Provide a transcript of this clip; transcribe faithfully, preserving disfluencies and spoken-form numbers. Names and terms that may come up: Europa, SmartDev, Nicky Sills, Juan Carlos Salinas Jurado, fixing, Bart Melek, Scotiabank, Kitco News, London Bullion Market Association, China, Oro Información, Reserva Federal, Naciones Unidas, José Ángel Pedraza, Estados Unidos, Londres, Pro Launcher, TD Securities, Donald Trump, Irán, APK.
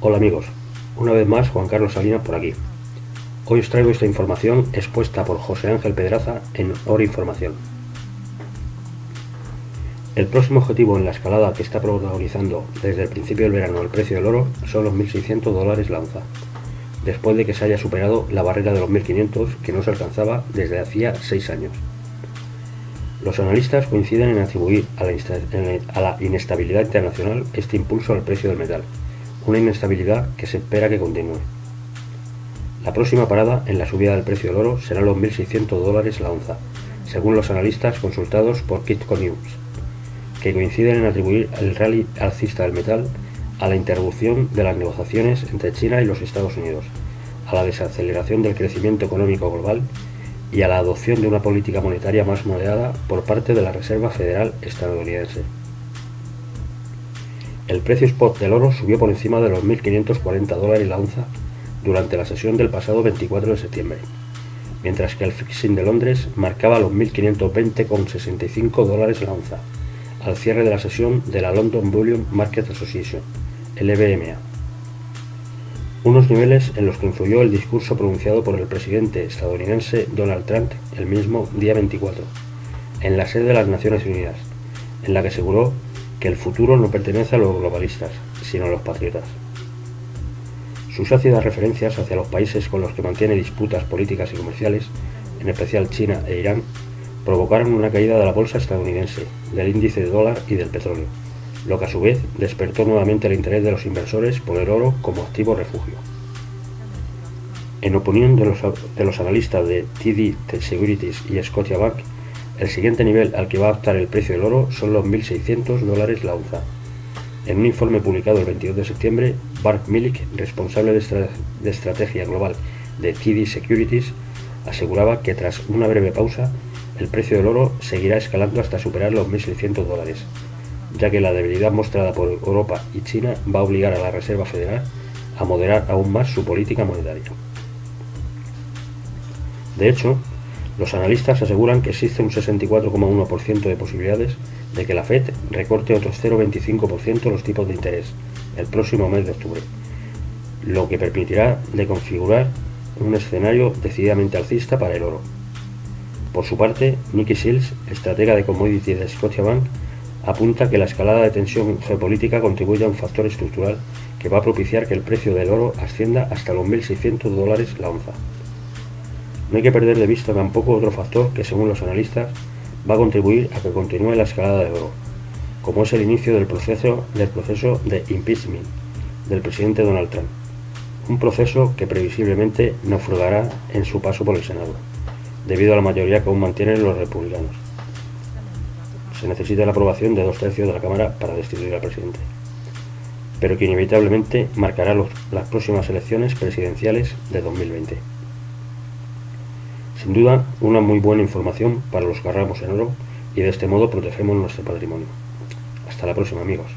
Hola amigos, una vez más Juan Carlos Salinas por aquí. Hoy os traigo esta información expuesta por José Ángel Pedraza en Oro Información. El próximo objetivo en la escalada que está protagonizando desde el principio del verano el precio del oro son los mil seiscientos dólares la onza, después de que se haya superado la barrera de los mil quinientos que no se alcanzaba desde hacía seis años. Los analistas coinciden en atribuir a la, a la inestabilidad internacional este impulso al precio del metal, una inestabilidad que se espera que continúe. La próxima parada en la subida del precio del oro será los mil seiscientos dólares la onza, según los analistas consultados por Kitco News, que coinciden en atribuir el rally alcista del metal a la interrupción de las negociaciones entre China y los Estados Unidos, a la desaceleración del crecimiento económico global y a la adopción de una política monetaria más moderada por parte de la Reserva Federal estadounidense. El precio spot del oro subió por encima de los mil quinientos cuarenta dólares la onza durante la sesión del pasado veinticuatro de septiembre, mientras que el fixing de Londres marcaba los mil quinientos veinte con sesenta y cinco dólares la onza, al cierre de la sesión de la London Bullion Market Association, L B M A. Unos niveles en los que influyó el discurso pronunciado por el presidente estadounidense Donald Trump el mismo día veinticuatro, en la sede de las Naciones Unidas, en la que aseguró que el futuro no pertenece a los globalistas, sino a los patriotas. Sus ácidas referencias hacia los países con los que mantiene disputas políticas y comerciales, en especial China e Irán, provocaron una caída de la bolsa estadounidense, del índice de dólar y del petróleo, lo que a su vez despertó nuevamente el interés de los inversores por el oro como activo refugio. En opinión de los, de los analistas de T D Securities y Scotiabank, el siguiente nivel al que va a optar el precio del oro son los mil seiscientos dólares la onza. En un informe publicado el veintidós de septiembre, Bart Melek, responsable de, estra de estrategia global de T D Securities, aseguraba que tras una breve pausa, el precio del oro seguirá escalando hasta superar los mil seiscientos dólares. Ya que la debilidad mostrada por Europa y China va a obligar a la Reserva Federal a moderar aún más su política monetaria. De hecho, los analistas aseguran que existe un sesenta y cuatro coma uno por ciento de posibilidades de que la Fed recorte otros cero coma veinticinco por ciento los tipos de interés el próximo mes de octubre, lo que permitirá de configurar un escenario decididamente alcista para el oro. Por su parte, Nicky Sills, estratega de commodities de Scotiabank, apunta que la escalada de tensión geopolítica contribuye a un factor estructural que va a propiciar que el precio del oro ascienda hasta los mil seiscientos dólares la onza. No hay que perder de vista tampoco otro factor que, según los analistas, va a contribuir a que continúe la escalada del oro, como es el inicio del proceso, del proceso de impeachment del presidente Donald Trump, un proceso que previsiblemente naufragará en su paso por el Senado, debido a la mayoría que aún mantienen los republicanos. Se necesita la aprobación de dos tercios de la Cámara para destituir al presidente, pero que inevitablemente marcará los, las próximas elecciones presidenciales de dos mil veinte. Sin duda, una muy buena información para los que ahorramos en oro y de este modo protegemos nuestro patrimonio. Hasta la próxima, amigos.